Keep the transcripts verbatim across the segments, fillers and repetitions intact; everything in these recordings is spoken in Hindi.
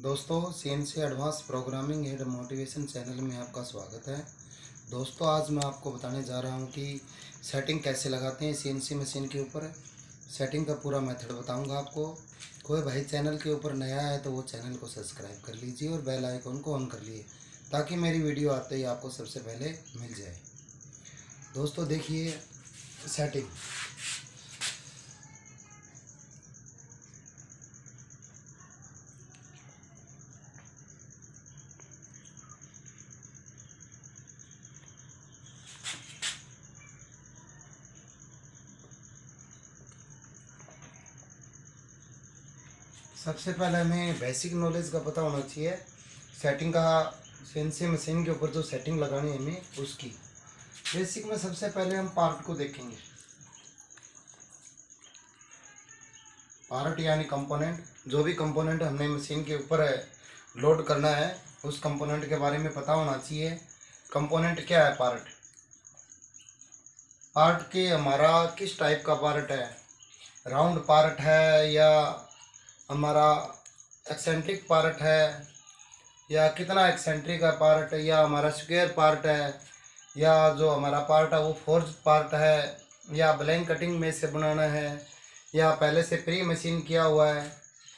दोस्तों CNC advance programming and motivation channel में आपका स्वागत है। दोस्तों आज मैं आपको बताने जा रहा हूं कि सेटिंग कैसे लगाते हैं सीएनसी मशीन के ऊपर। सेटिंग का पूरा मेथड बताऊंगा आपको। कोई भाई चैनल के ऊपर नया है तो वो चैनल को सब्सक्राइब कर लीजिए और बेल आइकन को ऑन कर लीजिए ताकि मेरी वीडियो आते ही आपको सबसे पहले मिल जाए। दोस्तों देखिए सेटिंग, सबसे पहले हमें बेसिक नॉलेज का पता होना चाहिए सेटिंग का। सीएनसी मशीन के ऊपर जो सेटिंग लगानी है हमें उसकी बेसिक में सबसे पहले हम पार्ट को देखेंगे। पार्ट यानी कंपोनेंट, जो भी कंपोनेंट हमने मशीन के ऊपर लोड करना है उस कंपोनेंट के बारे में पता होना चाहिए। कंपोनेंट क्या है, पार्ट पार्ट के हमारा किस टाइप का पार्ट है, राउंड पार्ट है या हमारा एक्सेंट्रिक पार्ट है या कितना एक्सेंट्रिक का पार्ट है या हमारा स्क्वायर पार्ट है या जो हमारा पार्ट है वो फोर्ज पार्ट है या ब्लैंक कटिंग में से बनाना है या पहले से प्री मशीन किया हुआ है।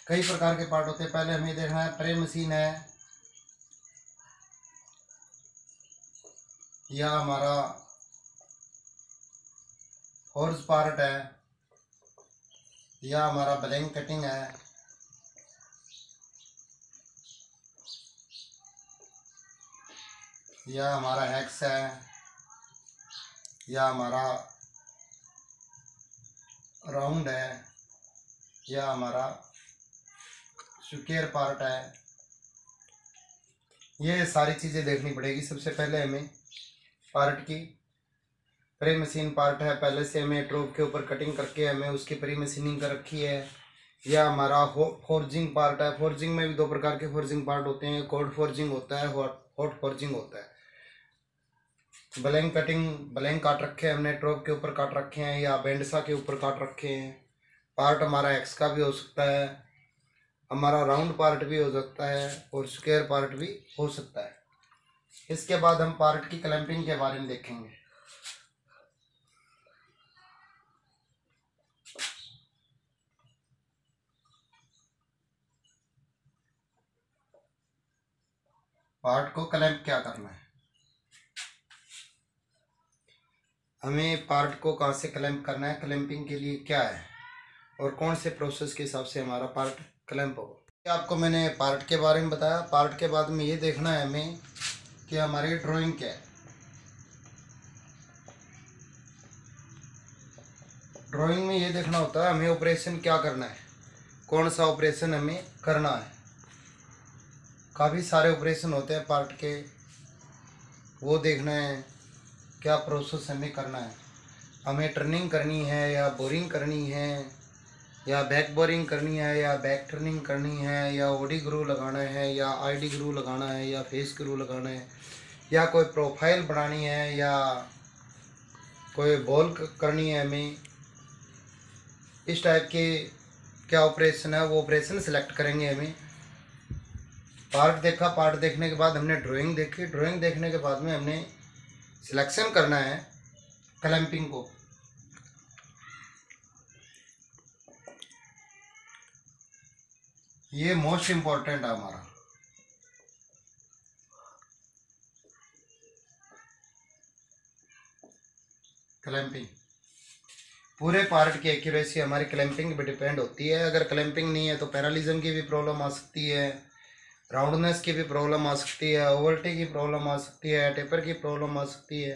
कई प्रकार के पार्ट होते हैं। पहले हमें देखना है प्री मशीन है या हमारा फोर्ज पार्ट है या हमारा ब्लैंक कटिंग है या हमारा हैक्स है या हमारा राउंड है या हमारा स्क्वायर पार्ट है। ये सारी चीज़ें देखनी पड़ेगी। सबसे पहले हमें पार्ट की प्री मशीन पार्ट है, पहले से हमें ट्रोप के ऊपर कटिंग करके हमें उसकी प्री मशीनिंग कर रखी है, या हमारा फोर्जिंग पार्ट है। फोर्जिंग में भी दो प्रकार के फोर्जिंग पार्ट होते हैं, कोल्ड फोर्जिंग होता है, हॉट फोर्जिंग होता है। ब्लैंक कटिंग, ब्लैंक काट रखे हैं हमने, ट्रोप के ऊपर काट रखे हैं या बैंडसा के ऊपर काट रखे हैं। पार्ट हमारा एक्स का भी हो सकता है, हमारा राउंड पार्ट भी हो सकता है और स्क्वायर पार्ट भी हो सकता है। इसके बाद हम पार्ट की क्लैंपिंग के बारे में देखेंगे। पार्ट को क्लैंप क्या करना है, हमें पार्ट को कहाँ से क्लैंप करना है, क्लैंपिंग के लिए क्या है और कौन से प्रोसेस के हिसाब से हमारा पार्ट क्लैंप होगा। आपको मैंने पार्ट के बारे में बताया। पार्ट के बाद में ये देखना है हमें कि हमारी ड्राइंग क्या है। ड्राइंग में ये देखना होता है हमें ऑपरेशन क्या करना है, कौन सा ऑपरेशन हमें करना है। काफ़ी सारे ऑपरेशन होते हैं पार्ट के, वो देखना है क्या प्रोसेस हमें करना है। हमें टर्निंग करनी है या बोरिंग करनी है या बैक बोरिंग करनी है या बैक टर्निंग करनी है या ओडी ग्रू लगाना है या आर डी ग्रू लगाना है या फेस ग्रू लगाना है या कोई प्रोफाइल बनानी है या कोई बॉल करनी है। हमें इस टाइप के क्या ऑपरेशन है वो ऑपरेशन सेलेक्ट करेंगे। हमें पार्ट देखा, पार्ट देखने के बाद हमने ड्राइंग देखी, ड्राइंग देखने के बाद में हमने सिलेक्शन करना है क्लैंपिंग को। ये मोस्ट इम्पोर्टेंट है हमारा। क्लैंपिंग पूरे पार्ट की एक्यूरेसी हमारी क्लैंपिंग पे डिपेंड होती है। अगर क्लैंपिंग नहीं है तो पैरालिज्म की भी प्रॉब्लम आ सकती है, राउंडनेस की भी प्रॉब्लम आ सकती है, ओवैलिटी की प्रॉब्लम आ सकती है, टेपर की प्रॉब्लम आ सकती है,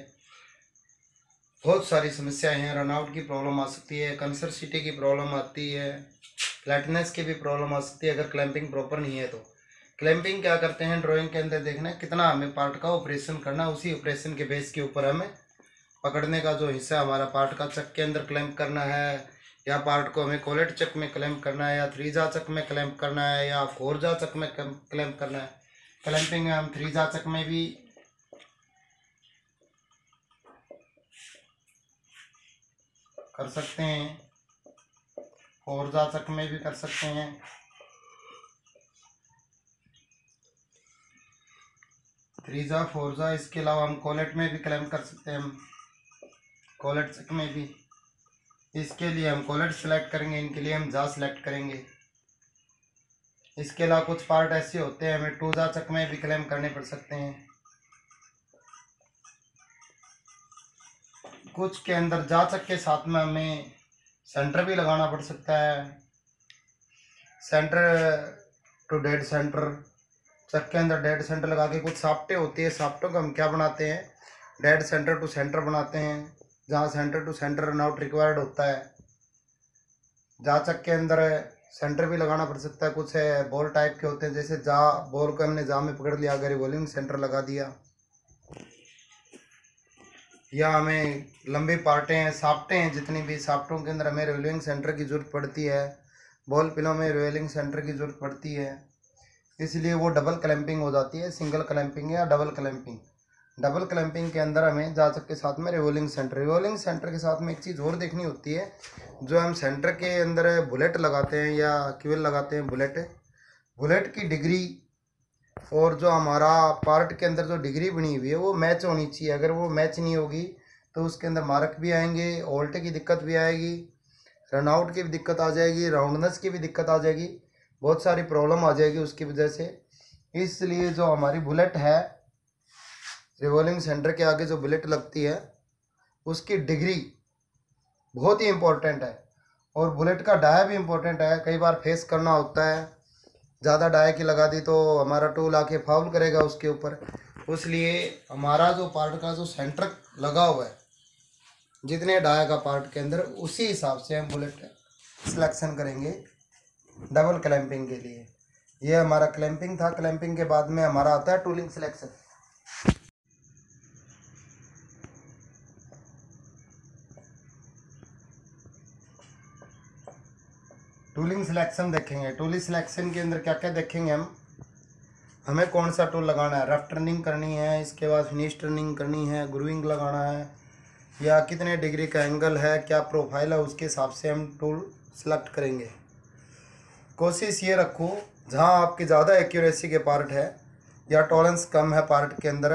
बहुत सारी समस्याएं हैं। रनआउट की प्रॉब्लम आ सकती है, कंसेंट्रिसिटी की प्रॉब्लम आती है, फ्लैटनेस की भी प्रॉब्लम आ सकती है अगर क्लैंपिंग प्रॉपर नहीं है तो। क्लैंपिंग क्या करते हैं, ड्राइंग के अंदर देखना है कितना हमें पार्ट का ऑपरेशन करना है, उसी ऑपरेशन के बेस के ऊपर हमें पकड़ने का जो हिस्सा हमारा पार्ट का चक के अंदर क्लैंप करना है या पार्ट को हमें कोलेट चक में क्लैंप करना है या थ्री जा चक में क्लैंप करना है या फोर जा चक में क्लैंप करना है। क्लैंपिंग में हम थ्री जा चक में भी कर सकते हैं, फोर जा चक में भी कर सकते हैं, थ्रीजा फोरजा, इसके अलावा हम कॉलेट में भी क्लेम कर सकते हैं, हम कॉलेट में भी, इसके लिए हम कॉलेट सेलेक्ट करेंगे, इनके लिए हम जा सेलेक्ट करेंगे। इसके अलावा कुछ पार्ट ऐसे होते हैं हमें टू जा चक में भी क्लेम करने पड़ सकते हैं, कुछ के अंदर जा चक के साथ में हमें सेंटर भी लगाना पड़ सकता है, centre to dead centre, chuck के अंदर डेड सेंटर लगा के कुछ साफ्टे होती है, साफ्टों को हम क्या बनाते हैं, डेड सेंटर टू सेंटर बनाते हैं, जहाँ centre to centre runout required होता है। जा चक के अंदर सेंटर भी लगाना पड़ सकता है, कुछ बॉल टाइप के होते हैं, जैसे जा बॉल को हमने जा में पकड़ लिया, अगर रिवॉल्विंग सेंटर लगा दिया, या हमें लंबी पार्टें हैं, साफ्टें हैं, जितनी भी साफ्टों के अंदर हमें रिवॉल्विंग सेंटर की ज़रूरत पड़ती है, बॉल पिनों में रिवॉल्विंग सेंटर की ज़रूरत पड़ती है, इसलिए वो डबल क्लैंपिंग हो जाती है, सिंगल क्लैंपिंग या डबल क्लैंपिंग। डबल क्लैंपिंग के अंदर हमें जा चक के साथ में रिवॉल्विंग सेंटर, रिवॉल्विंग सेंटर के साथ में एक चीज़ और देखनी होती है, जो हम सेंटर के अंदर बुलेट लगाते हैं या क्विल लगाते हैं, बुलेट बुलेट की डिग्री और जो हमारा पार्ट के अंदर जो डिग्री बनी हुई है वो मैच होनी चाहिए। अगर वो मैच नहीं होगी तो उसके अंदर मार्क भी आएंगे, ओल्टे की दिक्कत भी आएगी, रनआउट की भी दिक्कत आ जाएगी, राउंडनेस की भी दिक्कत आ जाएगी, बहुत सारी प्रॉब्लम आ जाएगी उसकी वजह से। इसलिए जो हमारी बुलेट है, रिवॉल्विंग सेंटर के आगे जो बुलेट लगती है, उसकी डिग्री बहुत ही इम्पोर्टेंट है, और बुलेट का डाया भी इम्पोर्टेंट है। कई बार फेस करना होता है, ज़्यादा डाया की लगा दी तो हमारा टूल आके फाउल करेगा उसके ऊपर, इसलिए हमारा जो पार्ट का जो सेंटर लगा हुआ है, जितने डाया का पार्ट के अंदर, उसी हिसाब से हम बुलेट सिलेक्शन करेंगे डबल क्लैंपिंग के लिए। यह हमारा क्लैंपिंग था। क्लैंपिंग के बाद में हमारा आता है टूलिंग सिलेक्शन। टूलिंग सिलेक्शन देखेंगे, टूलिंग सिलेक्शन के अंदर क्या क्या देखेंगे हम, हमें कौन सा टूल लगाना है, रफ टर्निंग करनी है, इसके बाद फिनिश टर्निंग करनी है, ग्रूविंग लगाना है, या कितने डिग्री का एंगल है, क्या प्रोफाइल है, उसके हिसाब से हम टूल सिलेक्ट करेंगे। कोशिश ये रखो जहाँ आपकी ज़्यादा एक्यूरेसी के पार्ट है या टॉलरेंस कम है पार्ट के अंदर,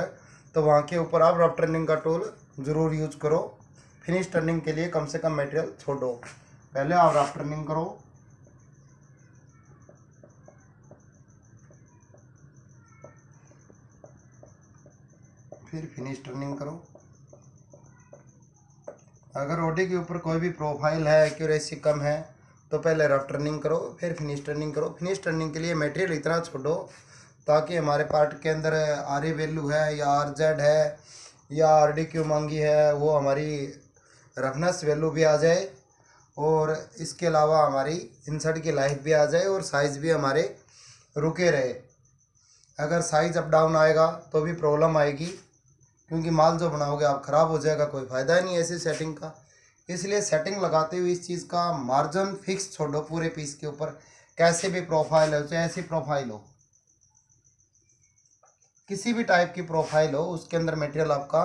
तो वहाँ के ऊपर आप रफ टर्निंग का टूल ज़रूर यूज करो। फिनिश टर्निंग के लिए कम से कम मटेरियल छोड़ो, पहले आप रफ टर्निंग करो, फिर फिनिश टर्निंग करो। अगर ओडी के ऊपर कोई भी प्रोफाइल है, एक्यूरेसी कम है, तो पहले रफ टर्निंग करो, फिर फिनिश टर्निंग करो। फिनिश टर्निंग के लिए मटेरियल इतना छोड़ो ताकि हमारे पार्ट के अंदर आर ई वैल्यू है या आरजेड है या आर डी क्यों मांगी है, वो हमारी रफनेस वैल्यू भी आ जाए, और इसके अलावा हमारी इंसर्ट की लाइफ भी आ जाए, और साइज़ भी हमारे रुके रहे। अगर साइज़ अप डाउन आएगा तो भी प्रॉब्लम आएगी, क्योंकि माल जो बनाओगे आप ख़राब हो जाएगा, कोई फ़ायदा ही नहीं है ऐसी सेटिंग का। इसलिए सेटिंग लगाते हुए इस चीज़ का मार्जिन फिक्स छोड़ो पूरे पीस के ऊपर, कैसे भी प्रोफाइल हो, चाहे ऐसी प्रोफाइल हो, किसी भी टाइप की प्रोफाइल हो, उसके अंदर मटेरियल आपका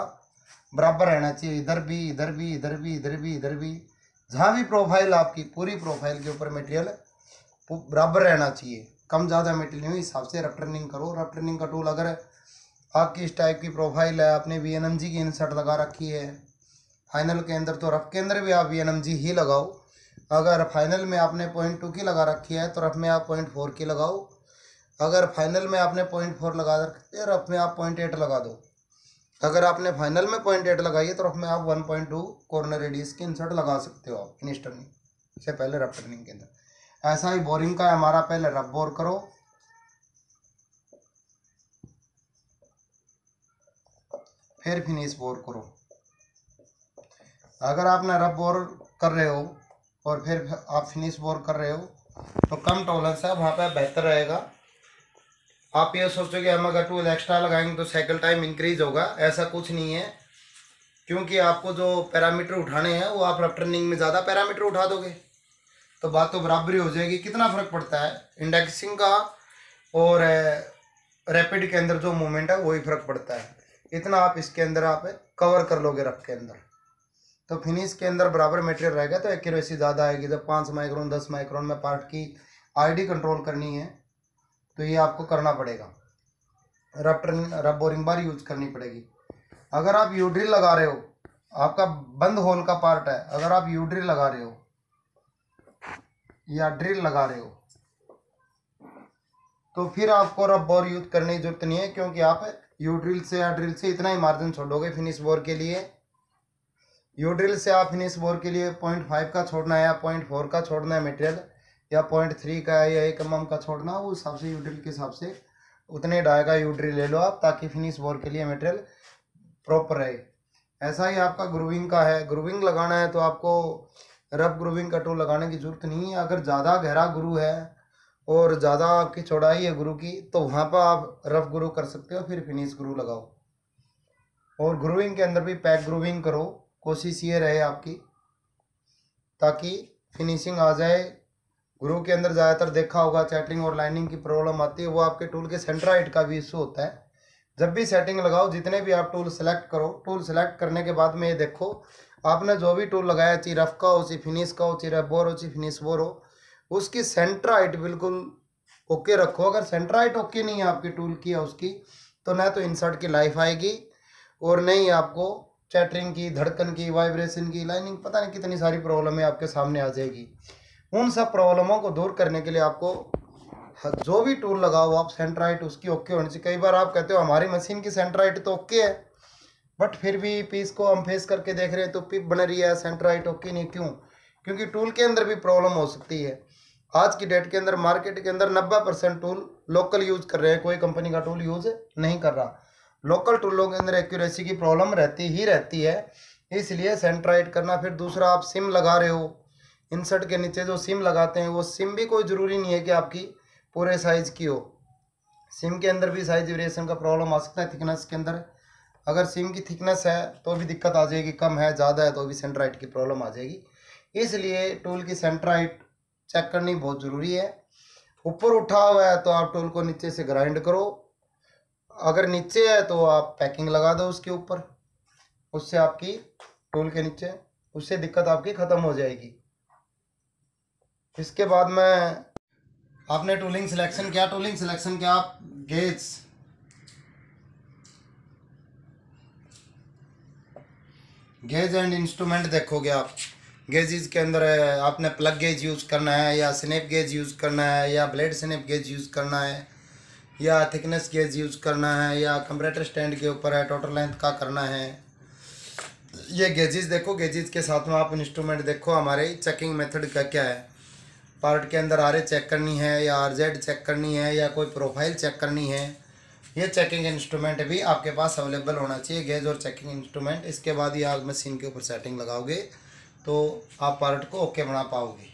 बराबर रहना चाहिए। इधर भी इधर भी इधर भी इधर भी इधर भी, जहाँ भी प्रोफाइल आपकी, पूरी प्रोफाइल के ऊपर मटेरियल बराबर रहना चाहिए, कम ज़्यादा मटेरियल नहीं, हिसाब से रफ टर्निंग करो। रफ टर्निंग का टूल, अगर आपकी इस टाइप की प्रोफाइल है, आपने वी एन एम जी की इंसर्ट लगा रखी है फाइनल के अंदर, तो रफ के अंदर भी आप वी एन एम जी ही लगाओ। अगर फाइनल में आपने पॉइंट टू की लगा रखी है तो रफ में आप पॉइंट फोर की लगाओ। अगर फाइनल में आपने पॉइंट फोर लगा रखी है, रफ में आप पॉइंट एट लगा दो। अगर आपने फाइनल में पॉइंट एट लगाई है तो रफ में आप one point two corner radius की इंसर्ट लगा सकते हो आप फिनिश टर्निंग से पहले रफ टर्निंग के अंदर। ऐसा ही बोरिंग का है हमारा, पहले रफ बोर करो, फिर फिनिश बोर करो। अगर आप ना रब बोर कर रहे हो और फिर आप फिनिश बोर कर रहे हो तो कम टॉलरेंस है, वहाँ पर बेहतर रहेगा। आप ये सोचोगे हम अगर टूल एक्स्ट्रा लगाएंगे तो साइकिल टाइम इंक्रीज होगा, ऐसा कुछ नहीं है, क्योंकि आपको जो पैरामीटर उठाने हैं वो आप रफ टर्निंग में ज़्यादा पैरामीटर उठा दोगे तो बात तो बराबरी हो जाएगी। कितना फ़र्क पड़ता है इंडेक्सिंग का और रैपिड के अंदर जो मूवमेंट है वही फ़र्क पड़ता है, इतना आप इसके अंदर आप कवर कर लोगे रफ के अंदर। तो फिनिश के अंदर बराबर मटेरियल रहेगा तो एक्यूरेसी ज़्यादा आएगी। जब पाँच माइक्रोन दस माइक्रोन में पार्ट की आईडी कंट्रोल करनी है तो ये आपको करना पड़ेगा। रब टर्न रब बोरिंग बार यूज करनी पड़ेगी। अगर आप यू ड्रिल लगा रहे हो, आपका बंद होल का पार्ट है, अगर आप यू ड्रिल लगा रहे हो या ड्रिल लगा रहे हो तो फिर आपको रब बोर यूज करने की जरूरत नहीं है, क्योंकि आप यू ड्रिल से या ड्रिल से इतना ही मार्जिन छोड़ोगे फिनिश बोर के लिए। यू ड्रिल से आप फिनिश बोर के लिए पॉइंट फाइव का छोड़ना है या पॉइंट फोर का छोड़ना है मटेरियल, या पॉइंट थ्री का या एक एम एम का छोड़ना है, उस हिसाब से यू ड्रिल के हिसाब से उतने डाय का यू ड्रिल ले लो आप, ताकि फिनिश बोर के लिए मटेरियल प्रॉपर रहे। ऐसा ही आपका ग्रूविंग का है, ग्रूविंग लगाना है तो आपको रब ग्रूविंग का टूल लगाने की जरूरत नहीं है। अगर ज़्यादा गहरा ग्रू है और ज़्यादा आपकी चौड़ाई है ग्रू की तो वहाँ पर आप रफ ग्रू कर सकते हो, फिर फिनिश ग्रू लगाओ। और ग्रूविंग के अंदर भी पैक ग्रूविंग करो, कोशिश ये रहे आपकी ताकि फिनिशिंग आ जाए। ग्रू के अंदर ज़्यादातर देखा होगा चैटरिंग और लाइनिंग की प्रॉब्लम आती है, वो आपके टूल के सेंट्राइट का भी इशू होता है। जब भी सेटिंग लगाओ, जितने भी आप टूल सेलेक्ट करो, टूल सेलेक्ट करने के बाद में ये देखो आपने जो भी टूल लगाया, चाहे रफ का हो चाहे फिनिश का हो, चाहे रफ बोर हो चाहे फिनिश बोर हो, उसकी सेंट्राइट बिल्कुल ओके रखो। अगर सेंट्राइट ओके नहीं है आपकी टूल की या उसकी, तो ना तो इंसर्ट की लाइफ आएगी और न ही आपको चैटरिंग की, धड़कन की, वाइब्रेशन की, लाइनिंग, पता नहीं कितनी सारी प्रॉब्लमें आपके सामने आ जाएगी। उन सब प्रॉब्लमों को दूर करने के लिए आपको जो भी टूल लगाओ आप सेंट्राइट उसकी ओके होनी चाहिए। कई बार आप कहते हो हमारी मशीन की सेंट्राइट तो ओके है, बट फिर भी पीस को हम फेस करके देख रहे हैं तो पिप बन रही है, सेंट्राइट ओके नहीं, क्यों? क्योंकि टूल के अंदर भी प्रॉब्लम हो सकती है। आज की डेट के अंदर मार्केट के अंदर नब्बे परसेंट टूल लोकल यूज़ कर रहे हैं, कोई कंपनी का टूल यूज़ नहीं कर रहा। लोकल टूलों के अंदर एक्यूरेसी की प्रॉब्लम रहती ही रहती है, इसलिए सेंट्राइट करना। फिर दूसरा, आप सिम लगा रहे हो, इंसर्ट के नीचे जो सिम लगाते हैं वो सिम भी कोई ज़रूरी नहीं है कि आपकी पूरे साइज़ की हो। सिम के अंदर भी साइज वेरिएशन का प्रॉब्लम आ सकता है। थिकनेस के अंदर अगर सिम की थिकनेस है तो भी दिक्कत आ जाएगी, कम है ज़्यादा है तो भी सेंट्राइट की प्रॉब्लम आ जाएगी। इसलिए टूल की सेंट्राइट चेक करनी बहुत ज़रूरी है। ऊपर उठा हुआ है तो आप टूल को नीचे से ग्राइंड करो, अगर नीचे है तो आप पैकिंग लगा दो उसके ऊपर, उससे आपकी टूल के नीचे, उससे दिक्कत आपकी ख़त्म हो जाएगी। इसके बाद में आपने टूलिंग सिलेक्शन किया, टूलिंग सिलेक्शन किया आप गेज, गेज एंड इंस्ट्रूमेंट देखोगे आप। गेजेस के अंदर आपने प्लग गेज यूज़ करना है या स्नैप गेज यूज़ करना है या ब्लेड स्नैप गेज यूज़ करना है या थिकनेस गेज यूज़ करना है या कंप्रेटर स्टैंड के ऊपर है टोटल लेंथ का करना है। ये गेजेस देखो, गेजेस के साथ में आप इंस्ट्रूमेंट देखो हमारे चेकिंग मेथड का क्या है। पार्ट के अंदर आर ई चेक करनी है या आरजेड चेक करनी है या कोई प्रोफाइल चेक करनी है, ये चेकिंग इंस्ट्रूमेंट भी आपके पास अवेलेबल होना चाहिए, गेज और चेकिंग इंस्ट्रूमेंट। इसके बाद ये आप मशीन के ऊपर सेटिंग लगाओगे तो आप पार्ट को ओके बना पाओगे।